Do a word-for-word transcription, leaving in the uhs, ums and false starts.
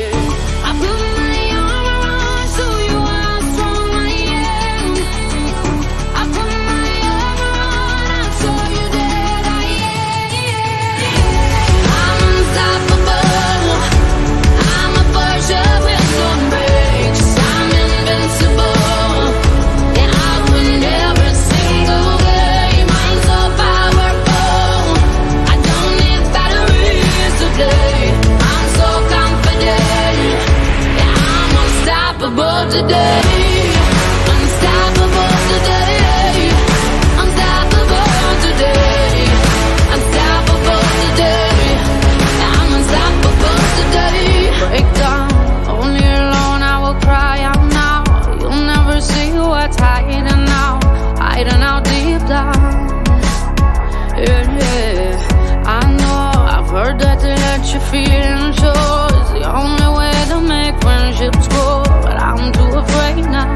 yeah. I'm moving today. Feeling so is the only way to make friendships grow, but I'm too afraid now.